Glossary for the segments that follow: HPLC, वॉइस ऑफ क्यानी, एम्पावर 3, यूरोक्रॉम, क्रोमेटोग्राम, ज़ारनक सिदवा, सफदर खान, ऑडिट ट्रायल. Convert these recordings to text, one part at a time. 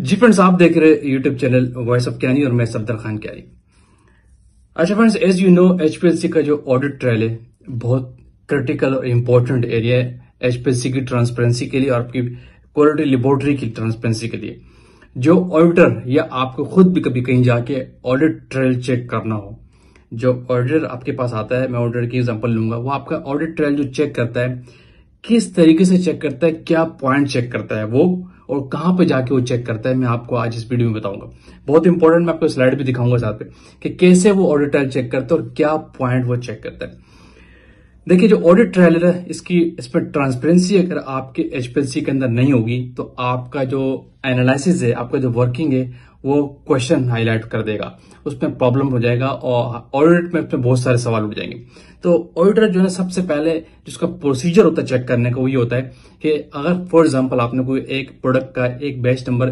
जी friends, आप देख रहे हैं YouTube channel वॉइस ऑफ क्यानी और मैं सफदर खान क्यानी। अच्छा friends, as you know HPLC का जो ऑडिट ट्रायल है बहुत क्रिटिकल और इम्पोर्टेंट एरिया है एचपीएलसी की ट्रांसपेरेंसी के लिए और आपकी क्वालिटी लेबोरेटरी की ट्रांसपेरेंसी के लिए। जो ऑडिटर या आपको खुद भी कभी कहीं जाके ऑडिट ट्रायल चेक करना हो, जो ऑडिटर आपके पास आता है, मैं ऑडिटर की एग्जाम्पल लूंगा, वो आपका ऑडिट ट्रायल जो चेक करता है किस तरीके से चेक करता है, क्या पॉइंट चेक करता है वो और कहां पे जाके वो चेक करता है, मैं आपको आज इस वीडियो में बताऊंगा। बहुत इंपॉर्टेंट, मैं आपको स्लाइड भी दिखाऊंगा साथ पे कि कैसे वो ऑडिट ट्रायल चेक करता है और क्या पॉइंट वो चेक करता है। देखिए, जो ऑडिट ट्रायल है इसमें ट्रांसपेरेंसी अगर आपके एचपीएलसी के अंदर नहीं होगी तो आपका जो एनालिसिस है, आपका जो वर्किंग है, वो क्वेश्चन हाईलाइट कर देगा, उसमें प्रॉब्लम हो जाएगा और ऑडिट में उसमें बहुत सारे सवाल उठ जाएंगे। तो ऑडिटर जो है सबसे पहले जिसका प्रोसीजर होता है चेक करने का, वो ये होता है कि अगर फॉर एग्जांपल आपने कोई एक प्रोडक्ट का एक बैच नंबर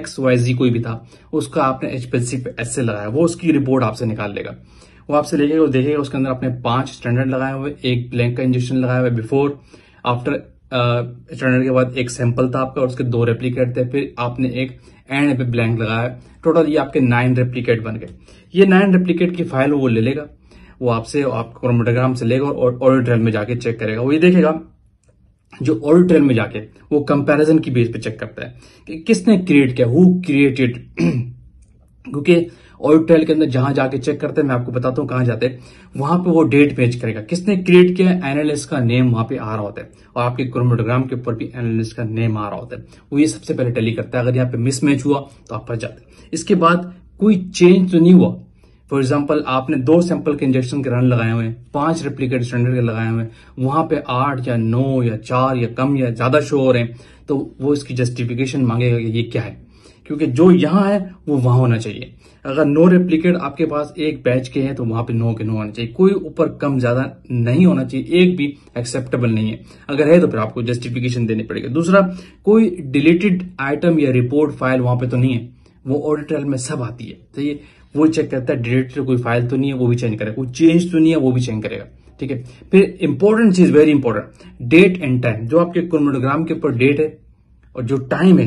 XYZ कोई भी था, उसका आपने एचपीएलसी पे एसए लगाया, वो उसकी रिपोर्ट आपसे निकाल लेगा। वो आपसे लेके वो देखेगा उसके अंदर आपने 5 स्टैंडर्ड लगाए हुए, एक ब्लैंक का इंजेक्शन लगाया हुआ बिफोर, आफ्टर स्टैंडर्ड के बाद एक सैंपल था आपका और उसके 2 रेप्लिकेट थे, फिर आपने एक एंड पे ब्लैंक लगाया। टोटल ये आपके 9 रेप्लिकेट बन गए। ये 9 रेप्लिकेट की फाइल वो ले लेगा, वो आपसे आपको क्रोमोग्राम से लेगा और ऑडिट ट्रेल में जाके चेक करेगा। वो ये देखेगा, जो ऑडिट ट्रेल में जाके वो कंपैरिजन की बेस पे चेक करता है कि किसने क्रिएट किया, हु क्रिएटेड, क्योंकि ऑडिट ट्रेल के अंदर जहां जाके चेक करते हैं, मैं आपको बताता हूँ कहां जाते हैं, वहां पे वो डेट मैच करेगा, किसने क्रिएट किया, एनालिस्ट का नेम वहां पे आ रहा होता है और आपके क्रोमोग्राम के ऊपर भी एनालिस्ट का नेम आ रहा होता है। वो ये सबसे पहले टैली करता है। अगर यहाँ पे मिसमैच हुआ तो आप फंस जाते हैं। इसके बाद कोई चेंज तो नहीं हुआ, फॉर एग्जाम्पल आपने 2 सैंपल के इंजेक्शन के रन लगाए हुए हैं, 5 रेप्लिकेट स्टैंडर्ड के लगाए हुए हैं, वहां पे 8 या 9 या 4 या कम या ज्यादा शो हो रहे हैं, तो वो इसकी जस्टिफिकेशन मांगेगा कि ये क्या है, क्योंकि जो यहाँ है वो वहां होना चाहिए। अगर 9 रेप्लिकेट आपके पास एक बैच के हैं तो वहां पे 9 के 9 होना चाहिए, कोई ऊपर कम ज्यादा नहीं होना चाहिए, एक भी एक्सेप्टेबल नहीं है। अगर है तो फिर आपको जस्टिफिकेशन देनी पड़ेगी। दूसरा, कोई डिलीटेड आइटम या रिपोर्ट फाइल वहां पे तो नहीं है, वो ऑडिट ट्रायल में सब आती है, तो ये वो चेक करता है डिलीटेड कोई फाइल तो नहीं है, वो भी चेंज करेगा, कोई चेंज तो नहीं है, वो भी चेंज करेगा। ठीक है, फिर इंपॉर्टेंट चीज, very important, date and time. जो आपके क्रोमोग्राम के ऊपर डेट है और जो टाइम है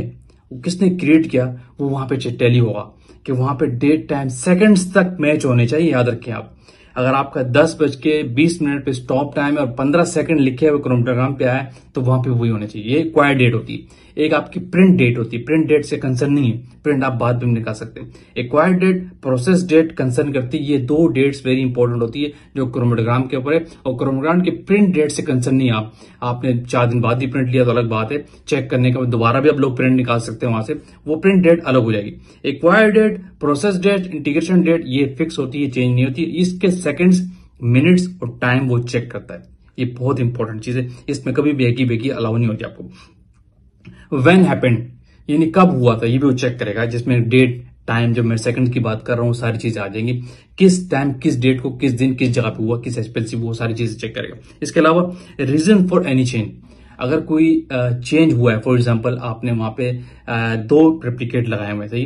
किसने क्रिएट किया, वो वहां पे टैली होगा कि वहां पे डेट टाइम सेकंड्स तक मैच होने चाहिए। याद रखें आप, अगर आपका 10:20 पे स्टॉप टाइम है और 15 सेकंड लिखे हुए क्रोमोग्राम पे आया तो वहां पे वही होना चाहिए। ये क्वायर डेट होती है, एक आपकी प्रिंट डेट होती है, प्रिंट डेट से कंसर्न नहीं है, प्रिंट आप बाद में निकाल सकते हैं। एक acquire date process date concern करती है, ये 2 डेट्स वेरी इंपॉर्टेंट होती है जो क्रोमोग्राम के ऊपर है, और क्रोमोग्राम के प्रिंट डेट से कंसर्न नहीं है। आपने 4 दिन बाद ही प्रिंट लिया तो अलग बात है, चेक करने के बाद दोबारा भी आप लोग प्रिंट निकाल सकते हैं वहां से, वो प्रिंट डेट अलग हो जाएगी। एक acquire date, process date, integration date, ये फिक्स होती है, चेंज नहीं होती। इसके सेकंड्स, मिनट्स और टाइम वो चेक करता है। ये बहुत इंपॉर्टेंट चीज है, इसमें कभी बेकी अलाउ नहीं होती आपको। व्हेन हैपेंड, यानी कब हुआ था, ये भी वो चेक करेगा, जिसमें डेट टाइम, जब मैं सेकंड की बात कर रहा हूँ, सारी चीजें आ जाएंगी। किस टाइम, किस डेट को, किस दिन, किस जगह पे हुआ, किस एचपीएलसी, वो सारी चीजें चेक करेगा। इसके अलावा रीजन फॉर एनी चेंज, अगर कोई चेंज हुआ है, फॉर एग्जाम्पल आपने वहां पे 2 रेप्लिकेट लगाए हुए थे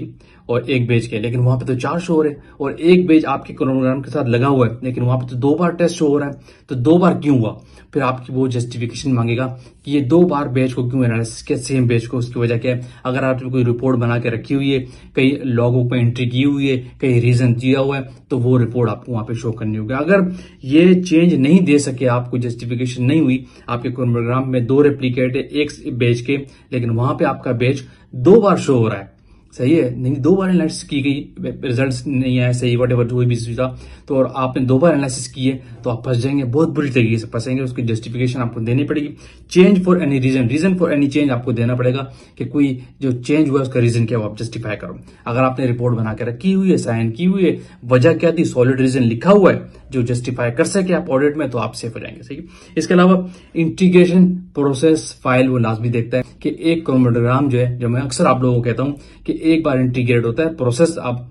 और एक बैच के, लेकिन वहां पे तो 4 शो हो रहे हैं और एक बैच आपके क्रोमोग्राम के साथ लगा हुआ है, लेकिन वहां पे तो 2 बार टेस्ट शो हो रहा है, तो 2 बार क्यों हुआ। फिर आपकी वो जस्टिफिकेशन मांगेगा कि ये 2 बार बैच को क्यों एनालिसिस किया, सेम बैच को, उसकी वजह क्या है। अगर आपने कोई रिपोर्ट बना के रखी हुई है, कई लॉगों पर एंट्री की हुई है, कई रीजन दिया हुआ है, तो वो रिपोर्ट आपको वहां पे शो करनी होगी। अगर ये चेंज नहीं दे सके, आपको जस्टिफिकेशन नहीं हुई, आपके क्रोमोग्राम में 2 रेप्लिकेट है एक बैच के, लेकिन वहां पे आपका बैच 2 बार शो हो रहा है, सही है, नहीं 2 बार एनालिसिस की गई, रिजल्ट्स नहीं आया सही, वट एवर कोई भी था, तो और आपने 2 बार एनालिसिस किए तो आप फंस जाएंगे, बहुत बुरी तरीके से फंसेंगे, उसकी जस्टिफिकेशन आपको देनी पड़ेगी। Change for any reason, reason for any change आपको देना पड़ेगा कि कोई जो चेंज हुआ उसका रीजन क्या, आप जस्टिफाई करो। अगर आपने रिपोर्ट बना के रखी हुई है, साइन की हुई है, वजह क्या थी, सॉलिड रीजन लिखा हुआ है जो जस्टिफाई कर सके आप ऑडिट में, तो आप सेफ हो जाएंगे, सही। इसके अलावा इंटीग्रेशन प्रोसेस फाइल वो लाजमी देखता है कि एक क्रोमोग्राम जो है, जो मैं अक्सर आप लोगों को कहता हूं कि एक बार इंटीग्रेट होता है प्रोसेस, आप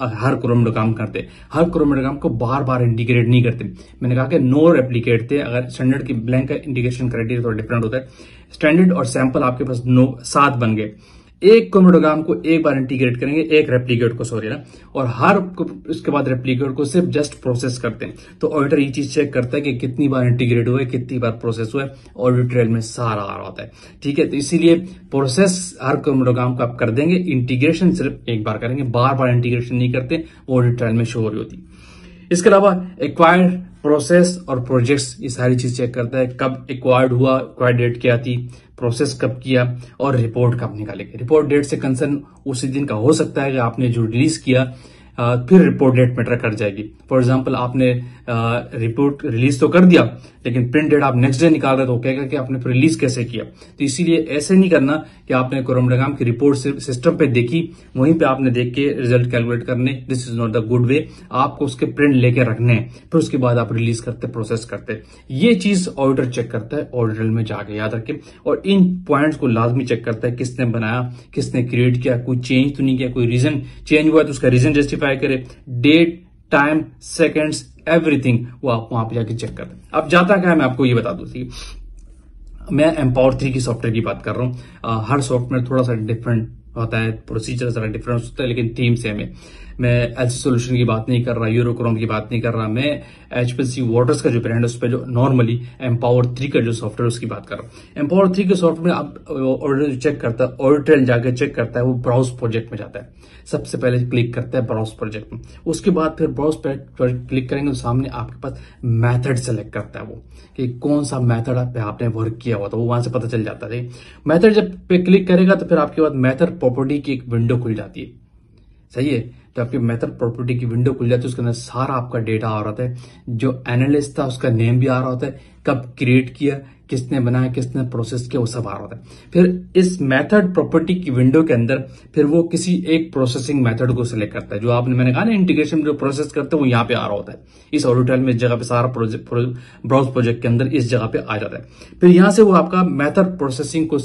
हर क्रोमोग्राम करते, हर क्रोमोग्राम को बार बार इंटीग्रेट नहीं करते। मैंने कहा कि 9 रेप्लिकेट थे, अगर स्टैंडर्ड की ब्लैंक का इंटीग्रेशन क्राइटेरिया थोड़ा डिफरेंट होता है, स्टैंडर्ड और सैंपल आपके पास 7 बन गए, एक क्रोमेटोग्राम को एक बार इंटीग्रेट करेंगे, एक रेप्लिकेट को, सॉरी ना, और हर उसके बाद रेप्लिकेट को सिर्फ जस्ट प्रोसेस करते हैं। तो ऑडिटर ये चीज चेक करता है कि कितनी बार इंटीग्रेट हुआ है, कितनी बार प्रोसेस हुआ है, ऑडिट ट्रेल में सारा आ रहा होता है। ठीक है, तो इसीलिए प्रोसेस हर क्रोमेटोग्राम को आप कर देंगे, इंटीग्रेशन सिर्फ एक बार करेंगे, बार बार इंटीग्रेशन नहीं करते, वो ऑडिट ट्रेल में शो हो रही होती। इसके अलावा एक्वायर्ड, प्रोसेस और प्रोजेक्ट्स, ये सारी चीज चेक करता है, कब एक्वायर्ड हुआ, एक्वायर्ड डेट क्या थी, प्रोसेस कब किया और रिपोर्ट कब निकालेंगे। रिपोर्ट डेट से कंसर्न उसी दिन का हो सकता है कि आपने जो रिलीज किया, फिर रिपोर्ट डेट मैटर कर जाएगी। फॉर एग्जांपल आपने रिपोर्ट रिलीज तो कर दिया, लेकिन प्रिंट डेट आप नेक्स्ट डे निकाल रहे तो कहेगा कि आपने रिलीज कैसे किया। तो इसीलिए ऐसे नहीं करना कि आपने क्रोमेटोग्राम की रिपोर्ट सिर्फ सिस्टम पे देखी, वहीं पे आपने देख के रिजल्ट कैलकुलेट करने, this is not the good way. आपको उसके प्रिंट लेके रखने हैं, फिर उसके बाद आप रिलीज करते, प्रोसेस करते। ये चीज ऑडिटर चेक करता है, ऑडिटर में जाके याद रखें, और इन पॉइंट्स को लाजमी चेक करता है, किसने बनाया, किसने क्रिएट किया, कोई चेंज तो नहीं किया, कोई रीजन चेंज हुआ तो उसका रीजन जस्टिफाई करे, डेट, टाइम, सेकेंड्स, एवरीथिंग वो आप वहां पे जाके चेक करते हैं। अब जाता क्या है मैं आपको ये बता दूं, ठीक है, मैं एम्पावर 3 की सॉफ्टवेयर की बात कर रहा हूं। हर सॉफ्टवेयर थोड़ा सा डिफरेंट होता है, प्रोसीजर सारा डिफरेंस होता है, लेकिन थीम सेम है। मैं एच सोल्यूशन की बात नहीं कर रहा, यूरोक्रॉम की बात नहीं कर रहा, मैं एचपीएलसी वाटर्स का जो ब्रांड है उस पर जो नॉर्मली एम्पावर 3 का जो सॉफ्टवेयर उसकी बात कर रहा हूँ। एम्पावर 3 के सॉफ्टवेयर आप ऑर्डर चेक करता है, ऑर्डर ट्रेल जाकर चेक करता है, वो ब्राउज प्रोजेक्ट में जाता है, सबसे पहले क्लिक करता है ब्राउज प्रोजेक्ट में, उसके बाद फिर ब्राउज प्रोजेक्ट क्लिक करेंगे तो सामने आपके पास मैथड सेलेक्ट करता है वो, कि कौन सा मैथड आप आपने वर्क किया हुआ था, वो वहां से पता चल जाता है। मैथड जब पे क्लिक करेगा तो फिर आपके बाद मैथड प्रॉपर्टी की एक विंडो खुल जाती है, सही है। तो आपकी मेथड प्रॉपर्टी की विंडो खुल जाती है, उसके अंदर सारा आपका डेटा आ रहा होता है, जो एनालिस्ट था उसका नेम भी आ रहा होता है, कब क्रिएट किया, किसने बनाया, किसने प्रोसेस किया, वो सब आ रहा होता है। फिर इस मेथड प्रॉपर्टी की विंडो के अंदर फिर वो किसी एक प्रोसेसिंग मेथड को सिलेक्ट करता है, जो आपने मैंने कहा ना इंटीग्रेशन जो प्रोसेस करते हैं वो यहाँ पे आ रहा होता है। इस ऑडिटर में इस जगह पे सारा ब्राउज प्रोजेक्ट के अंदर इस जगह पे आ जाता है। फिर यहाँ से वो आपका मेथड प्रोसेसिंग को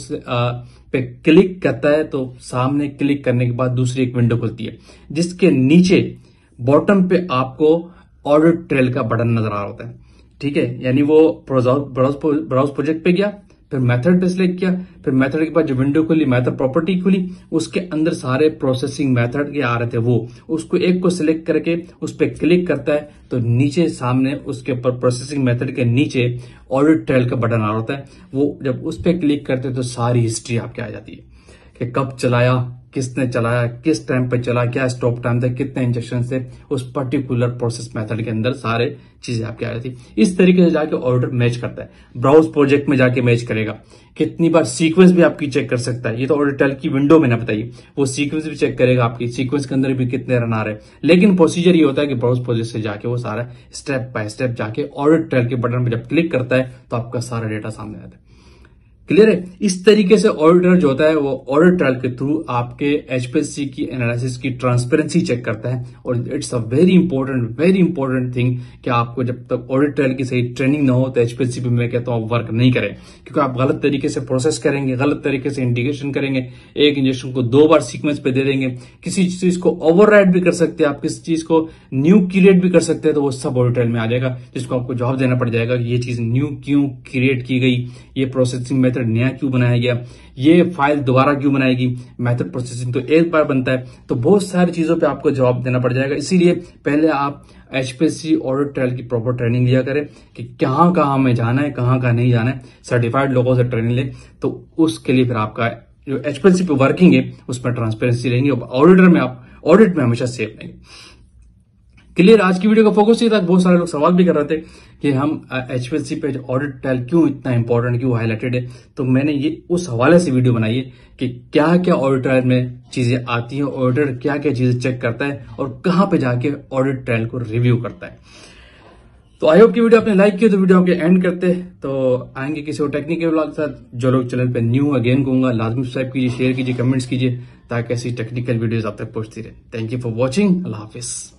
पे क्लिक करता है, तो सामने क्लिक करने के बाद दूसरी एक विंडो खुलती है, जिसके नीचे बॉटम पे आपको ऑडिट ट्रेल का बटन नजर आ रहा होता है। ठीक है, यानी वो ब्राउज प्रोजेक्ट पे गया, फिर मेथड पे सिलेक्ट किया, फिर मेथड के बाद जो विंडो खुली मेथड प्रॉपर्टी खुली, उसके अंदर सारे प्रोसेसिंग मेथड के आ रहे थे, वो उसको एक को सिलेक्ट करके उस पर क्लिक करता है, तो नीचे सामने उसके ऊपर प्रोसेसिंग मेथड के नीचे ऑडिट ट्रेल का बटन आ रहा होता है। वो जब उस पर क्लिक करते हैं तो सारी हिस्ट्री आपके आ जाती है, कि कब चलाया, किसने चलाया, किस टाइम पे चला, क्या स्टॉप टाइम था, कितने इंजेक्शन थे, उस पर्टिकुलर प्रोसेस मेथड के अंदर सारे चीजें आपके आ जाती। इस तरीके से जाके ऑर्डर मैच करता है, ब्राउज प्रोजेक्ट में जाके मैच करेगा, कितनी बार सीक्वेंस भी आपकी चेक कर सकता है। ये तो ऑर्डर ट्रेल की विंडो में ना बताइए, वो सीक्वेंस भी चेक करेगा, आपकी सीक्वेंस के अंदर भी कितने रन आ रहे हैं। लेकिन प्रोसीजर ये होता है कि ब्राउज प्रोजेक्ट से जाके वो सारा स्टेप बाय स्टेप जाके ऑर्डर ट्रेल के बटन पर जब क्लिक करता है तो आपका सारा डेटा सामने आता है। क्लियर है, इस तरीके से ऑडिटर जो होता है वो ऑडिट ट्रायल के थ्रू आपके एचपीएलसी की एनालिसिस की ट्रांसपेरेंसी चेक करता है। और it's a very important thing कि आपको जब तक ऑडिट ट्रायल की सही ट्रेनिंग ना हो तो एचपीएलसी पे मैं कहता हूं आप वर्क नहीं करें, क्योंकि आप गलत तरीके से प्रोसेस करेंगे, गलत तरीके से इंटीग्रेशन करेंगे, एक इंजेक्शन को दो बार सीक्वेंस पे दे देंगे, किसी चीज को ओवरराइड भी कर सकते हैं, आप किसी चीज को न्यू क्रिएट भी कर सकते हैं, तो वो सब ऑडिट ट्रायल में आ जाएगा, जिसको आपको जवाब देना पड़ जाएगा कि ये चीज न्यू क्यों क्रिएट की गई, ये प्रोसेसिंग नया क्यों बनाया गया, ये फाइल दोबारा क्यों बनाएगी, मेथड प्रोसेसिंग तो एक बार बनता है। तो बहुत सारी चीजों पे आपको जवाब देना पड़ जाएगा, इसीलिए पहले आप एचपीएलसी ऑडिट ट्रायल की प्रॉपर ट्रेनिंग लिया करें कि कहां कहां हमें जाना है, कहां कहां नहीं जाना है, सर्टिफाइड लोगों से ट्रेनिंग ले, तो उसके लिए फिर आपका जो एचपीएलसी पे वर्किंग है उसमें ट्रांसपेरेंसी रहेगी और ऑडिटर में आप ऑडिट में हमेशा सेफ रहेंगे। क्लियर, आज की वीडियो का फोकस ये था, बहुत सारे लोग सवाल भी कर रहे थे कि हम एचपीएलसी पे ऑडिट ट्रायल क्यों इतना इंपॉर्टेंट, क्यों हाईलाइटेड है, तो मैंने ये उस हवाले से वीडियो बनाई है कि क्या क्या ऑडिट ट्रायल में चीजें आती हैं, ऑडिटर क्या क्या चीजें चेक करता है और कहां पे जाके ऑडिट ट्रायल को रिव्यू करता है। तो आई होप की वीडियो आपने लाइक किया, तो वीडियो आपके एंड करते तो आएंगे किसी और टेक्निकल व्लॉग के साथ। जो लोग चैनल पर न्यू है, अगेन कहूंगा लाजमी सब्सक्राइब कीजिए, शेयर कीजिए, कमेंट्स कीजिए, ताकि ऐसी टेक्निकल वीडियोज आप तक पहुंचती रहे। थैंक यू फॉर वॉचिंग, अल्लाह हाफिज।